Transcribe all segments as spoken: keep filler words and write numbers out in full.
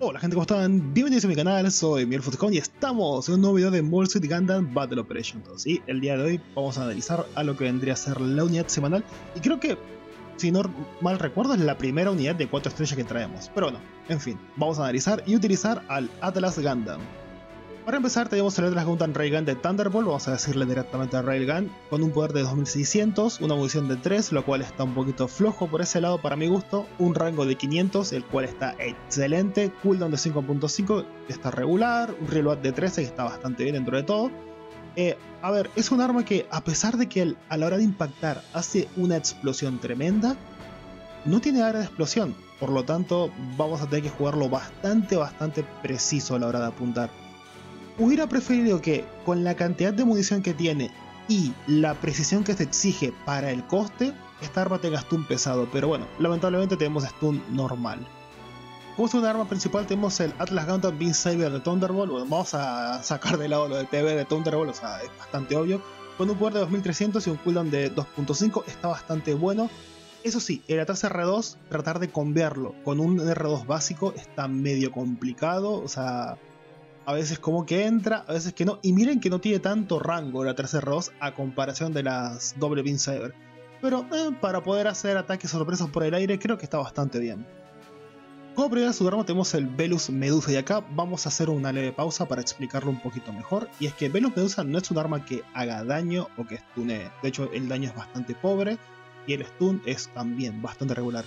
Hola gente, ¿cómo están? Bienvenidos a mi canal, soy MiguelFoxhound y estamos en un nuevo video de Mobile Suit Gundam Battle Operation dos. Y el día de hoy vamos a analizar a lo que vendría a ser la unidad semanal. Y creo que, si no mal recuerdo, es la primera unidad de cuatro estrellas que traemos. Pero bueno, en fin, vamos a analizar y utilizar al Atlas Gundam. Para empezar tenemos el Atlas Gundam Railgun de Thunderbolt, vamos a decirle directamente a Railgun, con un poder de dos mil seiscientos, una munición de tres, lo cual está un poquito flojo por ese lado para mi gusto, un rango de quinientos, el cual está excelente, cooldown de cinco punto cinco, que está regular, un reload de trece, que está bastante bien dentro de todo. Eh, a ver, es un arma que a pesar de que él, a la hora de impactar hace una explosión tremenda, no tiene área de explosión, por lo tanto vamos a tener que jugarlo bastante, bastante preciso a la hora de apuntar. Hubiera preferido que, con la cantidad de munición que tiene y la precisión que se exige para el coste, esta arma tenga stun pesado, pero bueno, lamentablemente tenemos stun normal. Como es una arma principal tenemos el Atlas Gundam Pinsaver de Thunderbolt, bueno, vamos a sacar de lado lo del P B de Thunderbolt, o sea, es bastante obvio. Con un poder de dos mil trescientos y un cooldown de dos punto cinco está bastante bueno. Eso sí, el Atlas R dos, tratar de cambiarlo con un R dos básico está medio complicado, o sea... A veces como que entra, a veces que no. Y miren que no tiene tanto rango la tres R dos a comparación de las doble Pinsaver. Pero eh, para poder hacer ataques sorpresas por el aire creo que está bastante bien. Como primera subarma tenemos el Velus Medusa y acá vamos a hacer una leve pausa para explicarlo un poquito mejor. Y es que Velus Medusa no es un arma que haga daño o que stunee. De hecho el daño es bastante pobre y el stun es también bastante regular.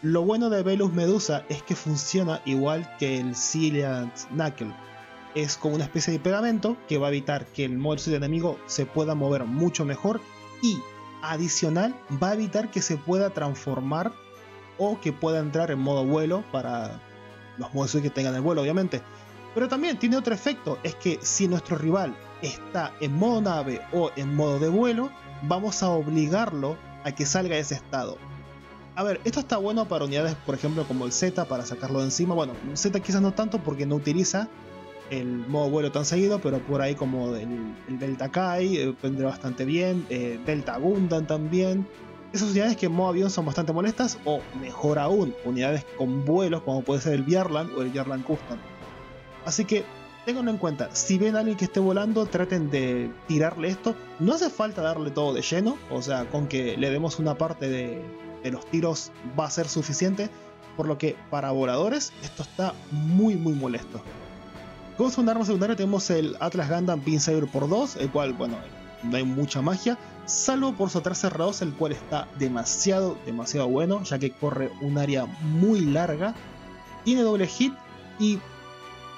Lo bueno de Velus Medusa es que funciona igual que el Silent Knuckle. Es como una especie de pegamento que va a evitar que el Mobile Suit enemigo se pueda mover mucho mejor y adicional va a evitar que se pueda transformar o que pueda entrar en modo vuelo para los Mobile Suit que tengan el vuelo obviamente. Pero también tiene otro efecto, es que si nuestro rival está en modo nave o en modo de vuelo, vamos a obligarlo a que salga de ese estado. A ver, esto está bueno para unidades por ejemplo como el Z para sacarlo de encima, bueno, Z quizás no tanto porque no utiliza el modo vuelo tan seguido, pero por ahí como el, el Delta Kai eh, vendrá bastante bien, eh, Delta Gundam también. Esas unidades que en modo avión son bastante molestas, o mejor aún, unidades con vuelos como puede ser el Vierland o el Vierland Custom. Así que ténganlo en cuenta, si ven a alguien que esté volando traten de tirarle esto, no hace falta darle todo de lleno, o sea con que le demos una parte de, de los tiros va a ser suficiente, por lo que para voladores esto está muy muy molesto. Como segunda arma secundaria tenemos el Atlas Gundam Pinsaver por dos, el cual, bueno, no hay mucha magia, salvo por su tres R dos, el cual está demasiado, demasiado bueno, ya que corre un área muy larga, tiene doble hit, y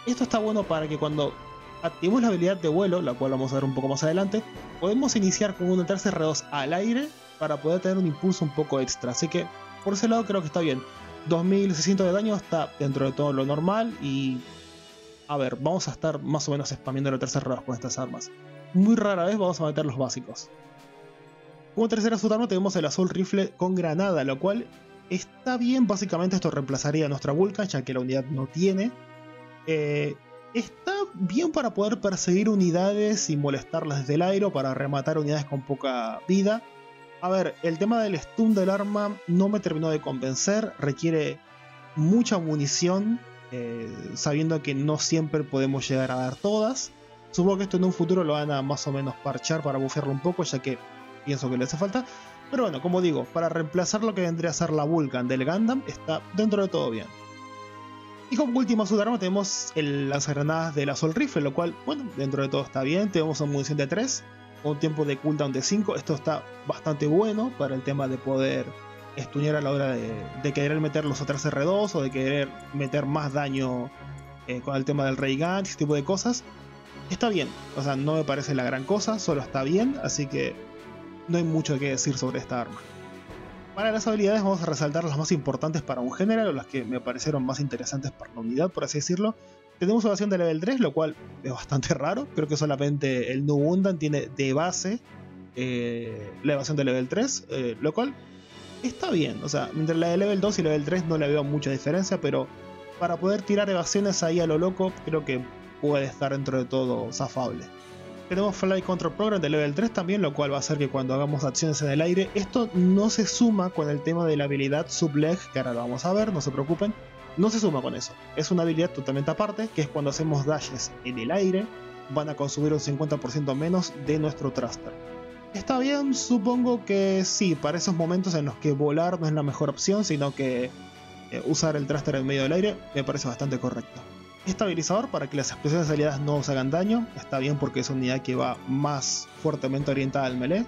esto está bueno para que cuando activemos la habilidad de vuelo, la cual vamos a ver un poco más adelante, podemos iniciar con un tres R dos al aire para poder tener un impulso un poco extra, así que por ese lado creo que está bien. dos mil seiscientos de daño está dentro de todo lo normal y... A ver, vamos a estar más o menos spamiendo la tercera rueda con estas armas. Muy rara vez vamos a meter los básicos. Como tercera subarma tenemos el Sol Rifle con granada, lo cual está bien. Básicamente esto reemplazaría a nuestra Vulca, ya que la unidad no tiene. Eh, está bien para poder perseguir unidades y molestarlas desde el aire, para rematar unidades con poca vida. A ver, el tema del stun del arma no me terminó de convencer. Requiere mucha munición. Eh, sabiendo que no siempre podemos llegar a dar todas. Supongo que esto en un futuro lo van a más o menos parchar para bufearlo un poco, ya que pienso que le hace falta. Pero bueno, como digo, para reemplazar lo que vendría a ser la Vulcan del Gundam, está dentro de todo bien. Y como última subarma tenemos el lanzagranadas de la Sol Rifle, lo cual, bueno, dentro de todo está bien. Tenemos una munición de tres, con un tiempo de cooldown de cinco. Esto está bastante bueno para el tema de poder estunear a la hora de, de querer meter los otros R dos o de querer meter más daño eh, con el tema del Rey Gun, ese tipo de cosas. Está bien, o sea, no me parece la gran cosa, solo está bien, así que no hay mucho que decir sobre esta arma. Para las habilidades vamos a resaltar las más importantes para un general o las que me parecieron más interesantes para la unidad, por así decirlo. Tenemos una evasión de level tres, lo cual es bastante raro, creo que solamente el Nubundan tiene de base eh, la evasión de level tres, eh, lo cual... está bien, o sea, entre la de level dos y level tres no le veo mucha diferencia, pero para poder tirar evasiones ahí a lo loco, creo que puede estar dentro de todo zafable. Tenemos Fly Control Program de level tres también, lo cual va a hacer que cuando hagamos acciones en el aire, esto no se suma con el tema de la habilidad Sub-Leg, que ahora lo vamos a ver, no se preocupen, no se suma con eso. Es una habilidad totalmente aparte, que es cuando hacemos dashes en el aire, van a consumir un cincuenta por ciento menos de nuestro thruster. ¿Está bien? Supongo que sí, para esos momentos en los que volar no es la mejor opción, sino que eh, usar el thruster en medio del aire me parece bastante correcto. Estabilizador para que las explosiones aliadas no os hagan daño, está bien porque es una unidad que va más fuertemente orientada al melee.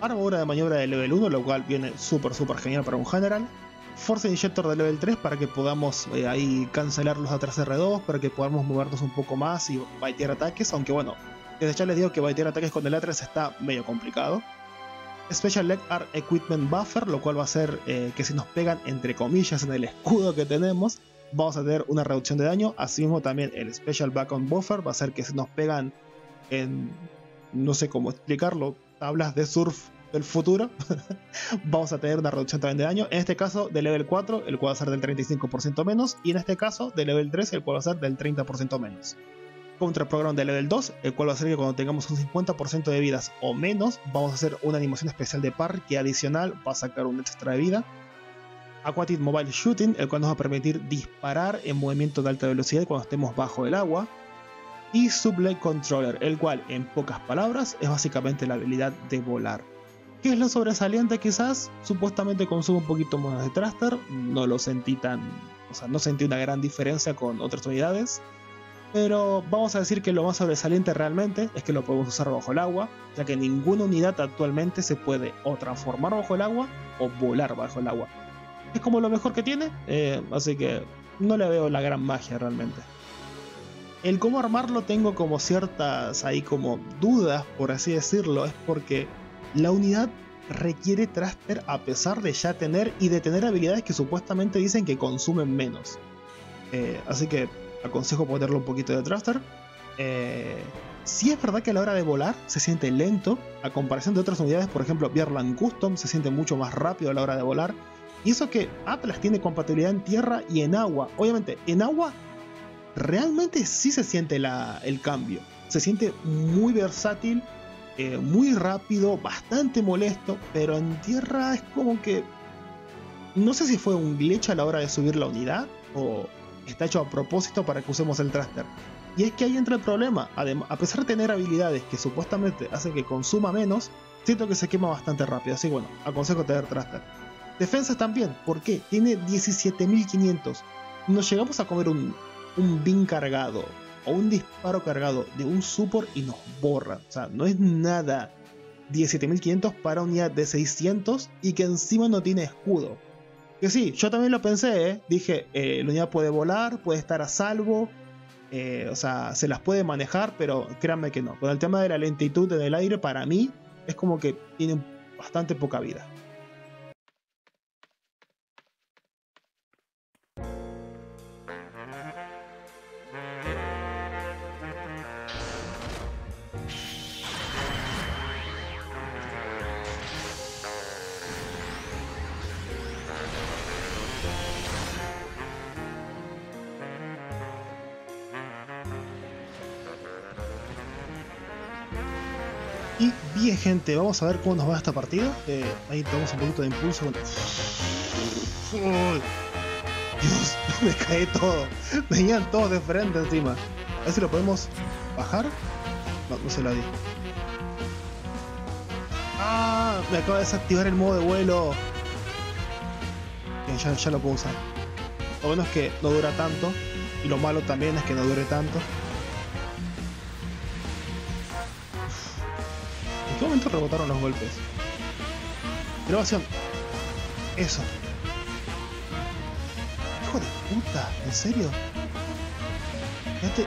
Armadura de maniobra de level uno, lo cual viene súper súper genial para un general. Force Injector de level tres para que podamos eh, ahí cancelar los atrás R dos, para que podamos movernos un poco más y baitear ataques, aunque bueno, desde ya les digo que baitear ataques con el A tres está medio complicado. Special Leg Art Equipment Buffer, lo cual va a hacer eh, que si nos pegan entre comillas en el escudo que tenemos, vamos a tener una reducción de daño. Asimismo también el Special Back on Buffer va a hacer que si nos pegan en, no sé cómo explicarlo, tablas de surf del futuro, vamos a tener una reducción también de daño, en este caso de level cuatro, el cual va a ser del treinta y cinco por ciento menos, y en este caso de level tres, el cual va a ser del treinta por ciento menos. Contra program de level dos, el cual va a ser que cuando tengamos un cincuenta por ciento de vidas o menos, vamos a hacer una animación especial de parry que adicional va a sacar un extra de vida. Aquatic Mobile Shooting, el cual nos va a permitir disparar en movimiento de alta velocidad cuando estemos bajo el agua. Y Sublight Controller, el cual en pocas palabras es básicamente la habilidad de volar. ¿Qué es lo sobresaliente quizás? Supuestamente consume un poquito más de thruster, no lo sentí tan... o sea, no sentí una gran diferencia con otras unidades. Pero vamos a decir que lo más sobresaliente realmente es que lo podemos usar bajo el agua, ya que ninguna unidad actualmente se puede o transformar bajo el agua o volar bajo el agua. Es como lo mejor que tiene, eh, así que no le veo la gran magia realmente. El cómo armarlo tengo como ciertas ahí como dudas, por así decirlo, es porque la unidad requiere thruster a pesar de ya tener y de tener habilidades que supuestamente dicen que consumen menos. Eh, así que aconsejo ponerle un poquito de thruster. Eh, si es verdad que a la hora de volar se siente lento, a comparación de otras unidades, por ejemplo Vierland Custom se siente mucho más rápido a la hora de volar. Y eso que Atlas tiene compatibilidad en tierra y en agua. Obviamente, en agua realmente sí se siente la, el cambio. Se siente muy versátil, eh, muy rápido, bastante molesto. Pero en tierra es como que... no sé si fue un glitch a la hora de subir la unidad o está hecho a propósito para que usemos el thruster. Y es que ahí entra el problema. Además, a pesar de tener habilidades que supuestamente hacen que consuma menos, siento que se quema bastante rápido. Así que bueno, aconsejo tener thruster. Defensas también, ¿por qué? Tiene diecisiete mil quinientos. Nos llegamos a comer un, un bin cargado o un disparo cargado de un support y nos borra. O sea, no es nada. diecisiete mil quinientos para unidad de seiscientos y que encima no tiene escudo. Que sí, yo también lo pensé, ¿eh? Dije, eh, la unidad puede volar, puede estar a salvo, eh, o sea, se las puede manejar, pero créanme que no. Con el tema de la lentitud en el aire, para mí, es como que tiene bastante poca vida. Y bien gente, vamos a ver cómo nos va esta partida. eh, Ahí tomamos un poquito de impulso con... Dios, me cae todo. Venían todos de frente encima. A ver si lo podemos bajar. No, no se la di. Ah, me acaba de desactivar el modo de vuelo. Bien, ya, ya lo puedo usar. Lo bueno es que no dura tanto. Y lo malo también es que no dure tanto. ¿En qué momento rebotaron los golpes? Grabación. Eso. Hijo de puta, ¿en serio? Este...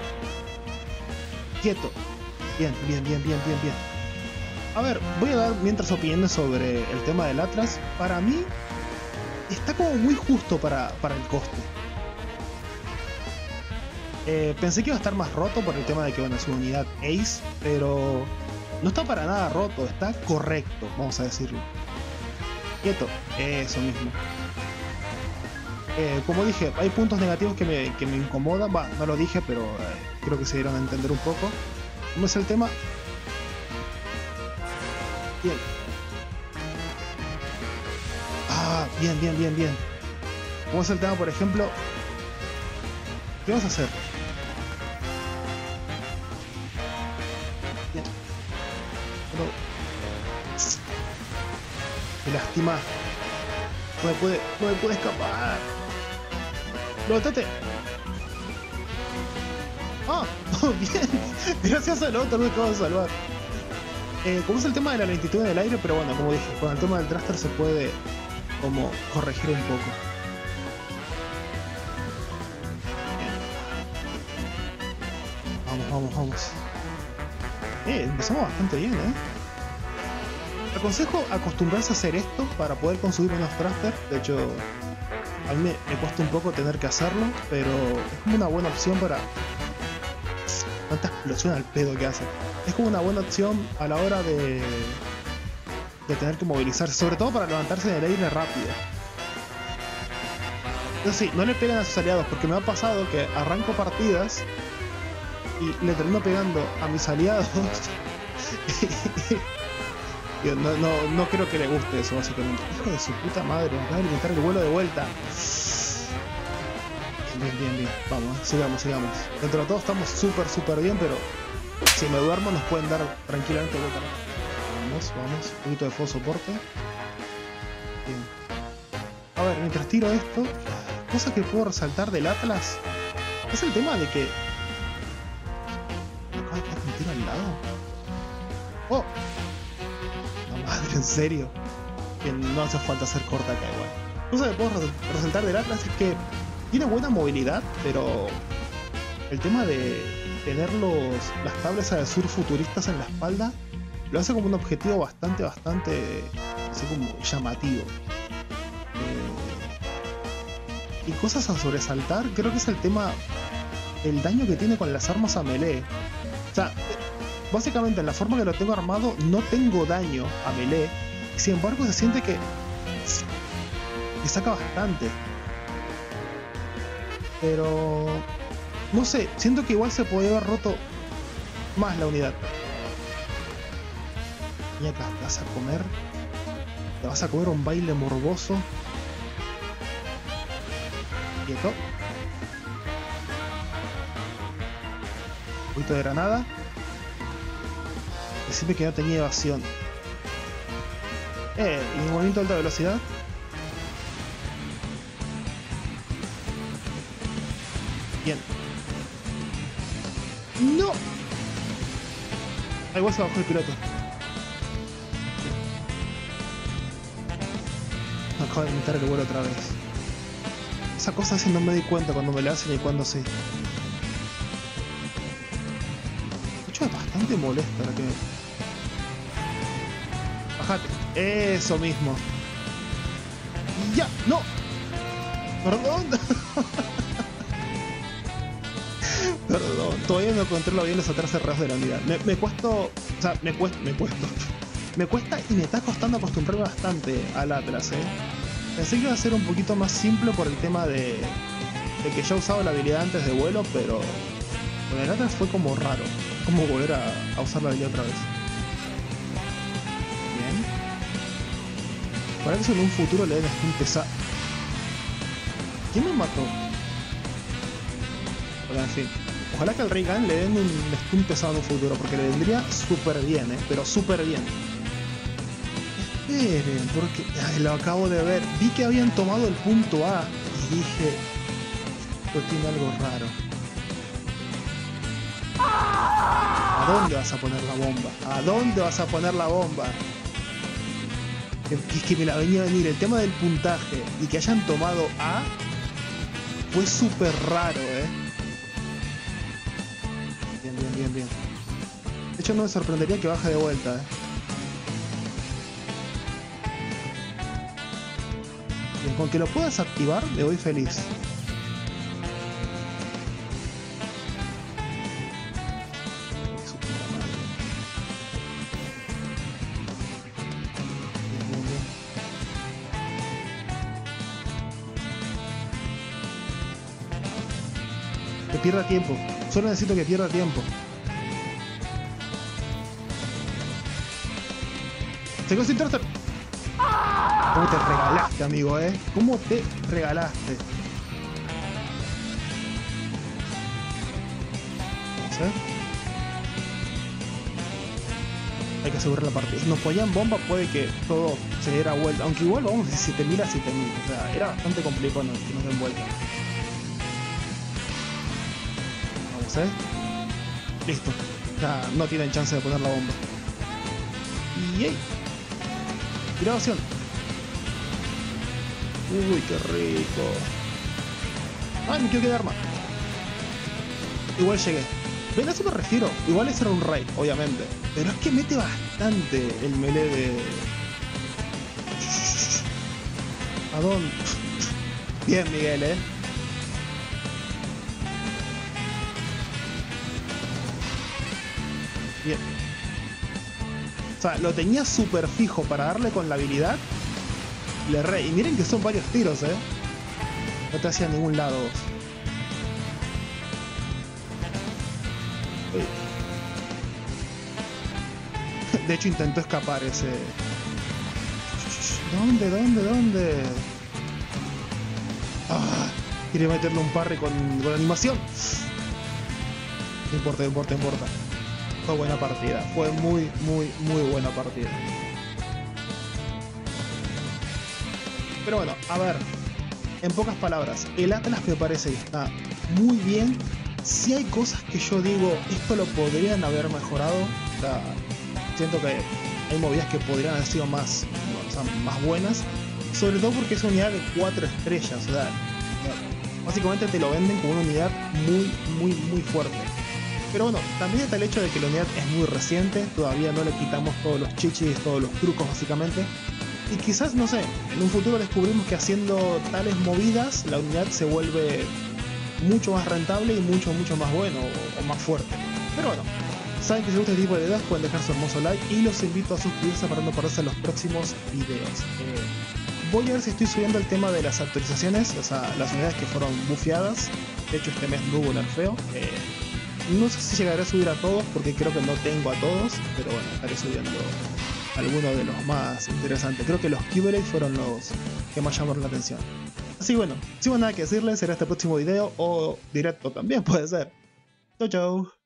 quieto. Bien, bien, bien, bien, bien, bien. A ver, voy a dar mientras opiniones sobre el tema del Atlas. Para mí, está como muy justo para, para el coste. Eh, pensé que iba a estar más roto por el tema de que van a su unidad Ace, pero... no está para nada roto, está correcto, vamos a decirlo. Quieto, eso mismo. Eh, como dije, hay puntos negativos que me, que me incomodan. Va, no lo dije, pero eh, creo que se dieron a entender un poco. ¿Cómo es el tema? Bien. Ah, bien, bien, bien, bien. ¿Cómo es el tema, por ejemplo? ¿Qué vas a hacer? Bien. Pero... me lastima. No me puede, no me puede escapar. ¡Lótate! ¡Ah! ¡Oh, bien! Gracias al otro me acabo de salvar. Eh, como es el tema de la lentitud del aire, pero bueno, como dije, con el tema del thruster se puede como corregir un poco. Bien. Vamos, vamos, vamos. Eh, empezamos bastante bien, eh. Aconsejo acostumbrarse a hacer esto para poder consumir menos thruster. De hecho, a mí me, me cuesta un poco tener que hacerlo, pero es como una buena opción para... tanta explosión al pedo que hace. Es como una buena opción a la hora de de tener que movilizarse, sobre todo para levantarse del aire rápido. Entonces sí, no le pegan a sus aliados, porque me ha pasado que arranco partidas y le termino pegando a mis aliados. Yo no, no, no creo que le guste eso, básicamente. Hijo de su puta madre, me acaba de quitar el vuelo de vuelta. Bien, bien, bien. Vamos, sigamos, sigamos. Dentro de todo estamos súper, súper bien, pero si me duermo nos pueden dar tranquilamente el otro. Vamos, vamos. Un poquito de full soporte. Bien. A ver, mientras tiro esto, cosa que puedo resaltar del Atlas es el tema de que... acá está con tiro al lado. ¡Oh! La madre, en serio. Que no hace falta hacer corta acá igual. Cosa que puedo resaltar del Atlas es que tiene buena movilidad, pero el tema de tener los, las tablas de surf futuristas en la espalda lo hace como un objetivo bastante, bastante así como llamativo. Eh, y cosas a sobresaltar, creo que es el tema del daño que tiene con las armas a melee. O sea, básicamente en la forma que lo tengo armado no tengo daño a melee, sin embargo se siente que me saca bastante. Pero... no sé, siento que igual se podía haber roto más la unidad. Y acá, te vas a comer. Te vas a comer un baile morboso. Quieto. Un poquito de granada. Decime que ya tenía evasión. Eh, y un movimiento de alta velocidad. Bien. ¡No! Ahí igual se bajó el piloto. Me acabo de meter el vuelo otra vez. Esa cosa así no me di cuenta cuando me la hacen y cuando sí. De hecho es bastante molesta la que... bajate. Eso mismo. ¡Ya! ¡No! ¡Perdón! Perdón, todavía no controlo bien los atrás cerrados de la unidad. Me, me cuesta, o sea, me cuesta, me cuesta. Me cuesta y me está costando acostumbrarme bastante al Atlas, eh. Pensé que iba a ser un poquito más simple por el tema de, de que yo he usado la habilidad antes de vuelo, pero con el Atlas fue como raro. Como volver a, a usar la habilidad otra vez. Bien. Para que eso en un futuro le den a esa... ¿quién me mató? Bueno, en fin. Ojalá que al Rey Gun le den un stun pesado en un futuro, porque le vendría súper bien, eh, pero súper bien. Esperen, porque ay, lo acabo de ver. Vi que habían tomado el punto A y dije, esto tiene algo raro. ¿A dónde vas a poner la bomba? ¿A dónde vas a poner la bomba? Es que me la venía a venir. El tema del puntaje y que hayan tomado A fue súper raro, eh. Bien, bien, bien. De hecho no me sorprendería que baje de vuelta, eh. Bien, con que lo puedas activar me voy feliz. Su puta madre. Bien, bien, bien. Que pierda tiempo. Solo necesito que pierda tiempo. ¡Se quedó sin thruster! ¿Cómo te regalaste, amigo, eh? ¿Cómo te regalaste? hacer. Hay que asegurar la partida. Si nos fallan bomba puede que todo se diera vuelta. Aunque igual vamos de siete mil a siete mil. O sea, era bastante complicado no, que nos den vuelta. Vamos, eh. Listo. Ya no tienen chance de poner la bomba. ¡Yey! Grabación. Uy, qué rico. Ay, me quiero quedar más. Igual llegué. Ven, a eso me refiero. Igual ese era un raid, obviamente. Pero es que mete bastante el melee de... ¿A dónde? Bien, Miguel, eh. Bien. O sea, lo tenía súper fijo para darle con la habilidad. Le erré. Y miren que son varios tiros, eh. No te hacía a ningún lado vos. De hecho intentó escapar ese... ¿Dónde? ¿Dónde? ¿Dónde? Ah, quiere meterle un parry con, con animación. No importa, no importa, no importa. Fue buena partida. Fue muy, muy, muy buena partida. Pero bueno, a ver. En pocas palabras, el Atlas me parece que está muy bien. Si hay cosas que yo digo, esto lo podrían haber mejorado. O sea, siento que hay movidas que podrían haber sido más, o sea, más buenas, sobre todo porque es una unidad de cuatro estrellas, o sea, básicamente te lo venden como una unidad muy, muy, muy fuerte. Pero bueno, también está el hecho de que la unidad es muy reciente, todavía no le quitamos todos los chichis, todos los trucos básicamente, y quizás, no sé, en un futuro descubrimos que haciendo tales movidas la unidad se vuelve mucho más rentable y mucho, mucho más bueno o, o más fuerte. Pero bueno. Saben que si les gusta este tipo de videos pueden dejar su hermoso like y los invito a suscribirse para no perderse los próximos videos. Eh, voy a ver si estoy subiendo el tema de las actualizaciones, o sea, las unidades que fueron bufeadas. De hecho este mes no hubo nerfeo. Eh, no sé si llegaré a subir a todos porque creo que no tengo a todos, pero bueno, estaré subiendo algunos de los más interesantes. Creo que los Kibeley fueron los que más llamaron la atención. Así que bueno, sin más nada que decirles, será este próximo video o directo también puede ser. Chau chau.